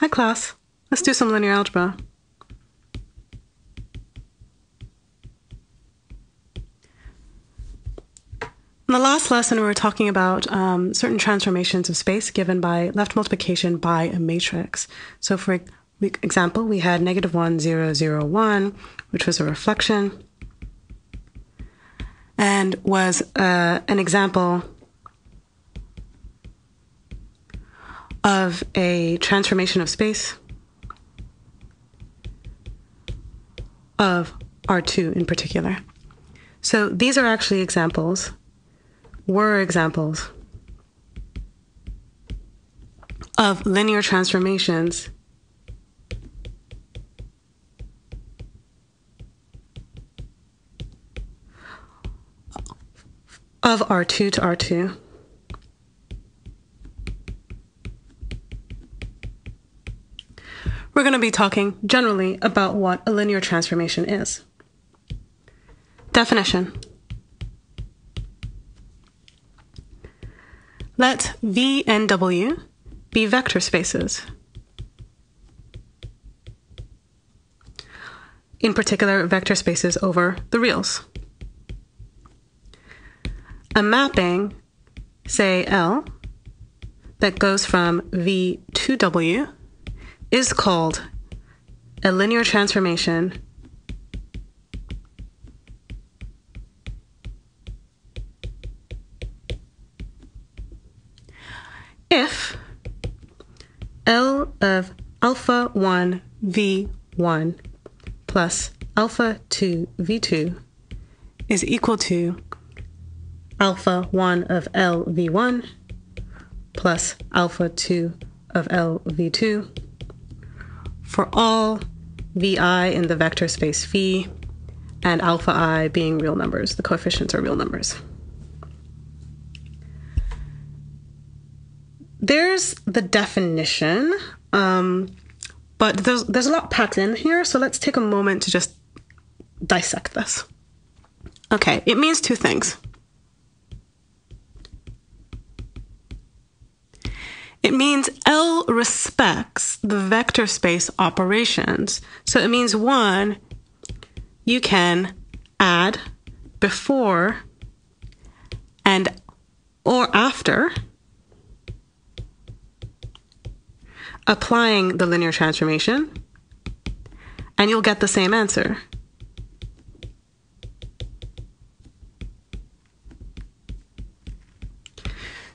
Hi class, let's do some linear algebra. In the last lesson, we were talking about certain transformations of space given by left multiplication by a matrix. So for example, we had -1, 0, 0, 1, which was a reflection and was an example of a transformation of space of R2 in particular. So these are actually examples, were examples of linear transformations of R2 to R2. We're going to be talking generally about what a linear transformation is. Definition. Let V and W be vector spaces. In particular, vector spaces over the reals. A mapping, say L, that goes from V to W is called a linear transformation if L of alpha 1 V1 plus alpha 2 V2 is equal to alpha 1 of L V1 plus alpha 2 of L V2 for all vi in the vector space phi and alpha I being real numbers. The coefficients are real numbers. There's the definition, but there's a lot packed in here, so let's take a moment to just dissect this. Okay, it means two things. It means L respects the vector space operations. So it means, one, you can add before and or after applying the linear transformation, and you'll get the same answer.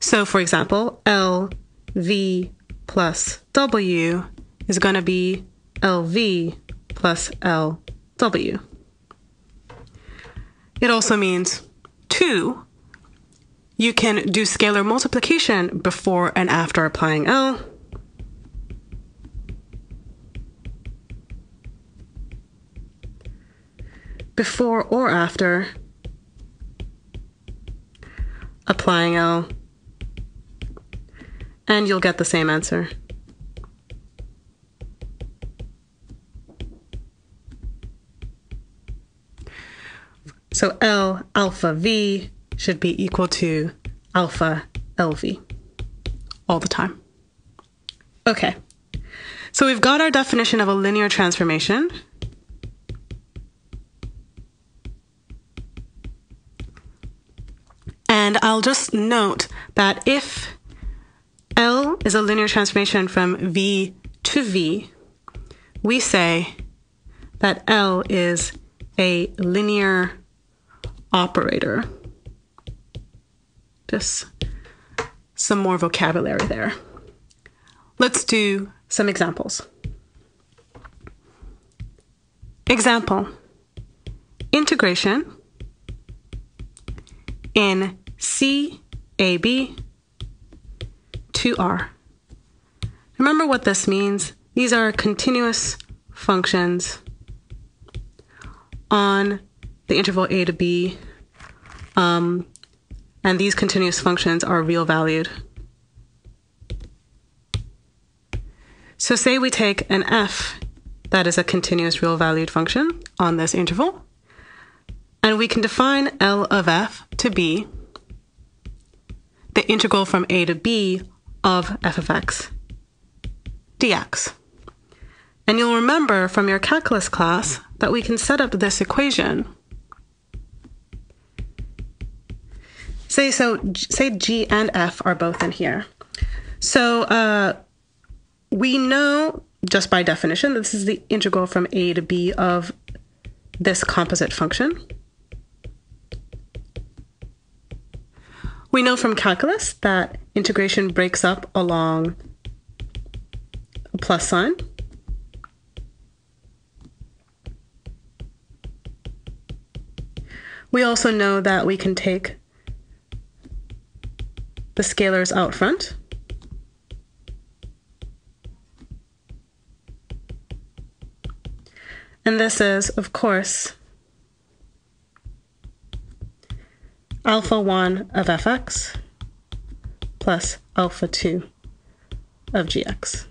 So for example, L V plus W is going to be LV plus LW. It also means, two, you can do scalar multiplication before and after applying L. Before or after applying L. And you'll get the same answer. So L alpha V should be equal to alpha LV all the time. Okay, so we've got our definition of a linear transformation. And I'll just note that if L is a linear transformation from V to V, we say that L is a linear operator. Just some more vocabulary there. Let's do some examples. Example, integration in CAB to R. Remember what this means. These are continuous functions on the interval a to b, and these continuous functions are real valued. So say we take an f that is a continuous real valued function on this interval, and we can define L of f to be the integral from a to b of f of x dx. And you'll remember from your calculus class that we can set up this equation. Say g and f are both in here. So we know, just by definition, this is the integral from a to b of this composite function. We know from calculus that integration breaks up along a plus sign. We also know that we can take the scalars out front. And this is, of course, alpha 1 of fx plus alpha 2 of gx.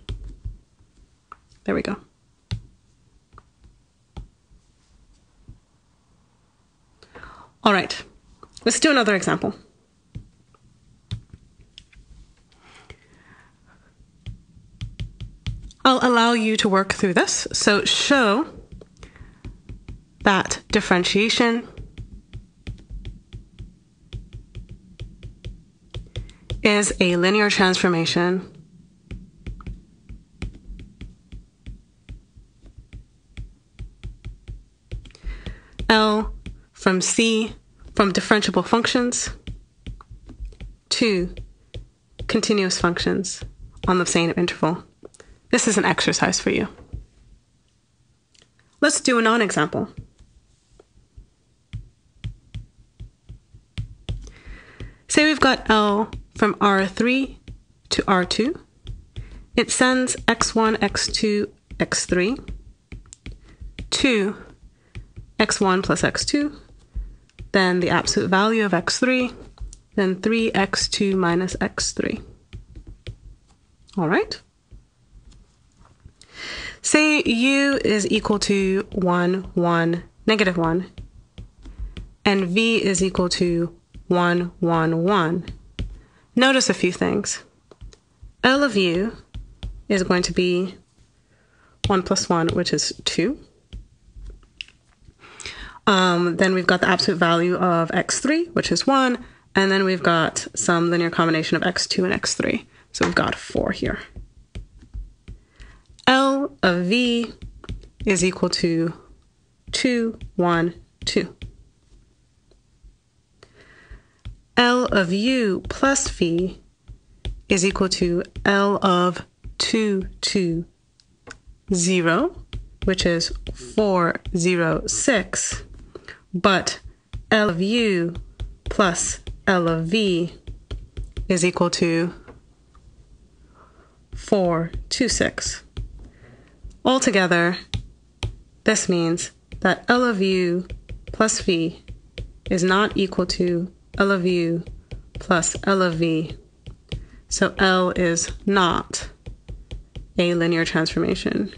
There we go. All right, let's do another example. I'll allow you to work through this. So show that differentiation is a linear transformation L from C, from differentiable functions to continuous functions on the same interval. This is an exercise for you. Let's do a non-example. Say we've got L from R3 to R2. It sends x1, x2, x3 to x1 plus x2, then the absolute value of x3, then 3x2 minus x3. All right. Say u is equal to 1, 1, negative 1, and v is equal to 1, 1, 1. Notice a few things. L of u is going to be 1 plus 1, which is 2. Then we've got the absolute value of x3, which is 1, and then we've got some linear combination of x2 and x3. So we've got 4 here. L of v is equal to 2, 1, 2. L of u plus v is equal to L of 2, 2, 0, which is 4, 0, 6. But L of u plus L of v is equal to 4, 2, 6. Altogether, this means that L of u plus v is not equal to L of u plus L of v. So L is not a linear transformation.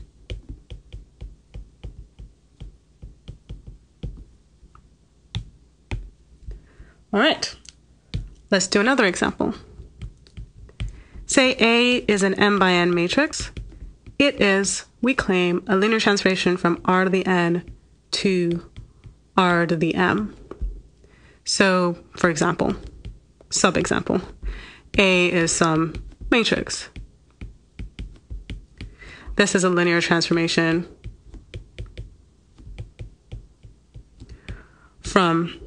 All right, let's do another example. Say A is an m by n matrix. It is, we claim, a linear transformation from r to the n to r to the m. So, for example, sub-example, A is some matrix. This is a linear transformation from,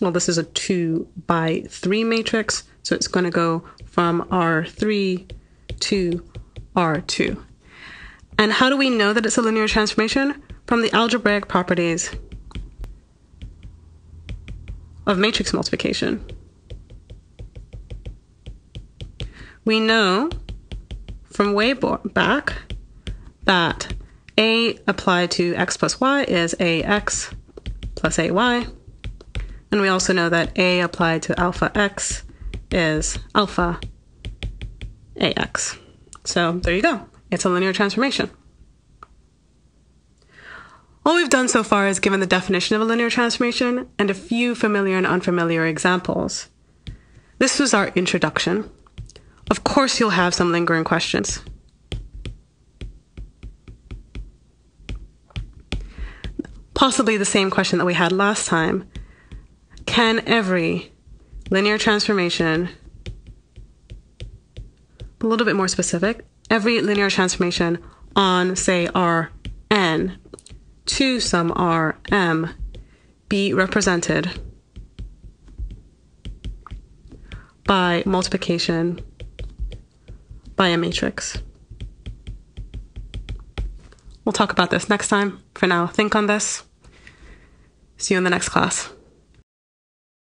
well, this is a 2 by 3 matrix, so it's going to go from R3 to R2. And how do we know that it's a linear transformation? From the algebraic properties of matrix multiplication. We know from way back that A applied to x plus y is ax plus ay. And we also know that A applied to alpha x is alpha ax. So there you go. It's a linear transformation. All we've done so far is given the definition of a linear transformation and a few familiar and unfamiliar examples. This was our introduction. Of course you'll have some lingering questions. Possibly the same question that we had last time. Can every linear transformation, a little bit more specific, every linear transformation on, say, Rn to some Rm be represented by multiplication by a matrix? We'll talk about this next time. For now, think on this. See you in the next class.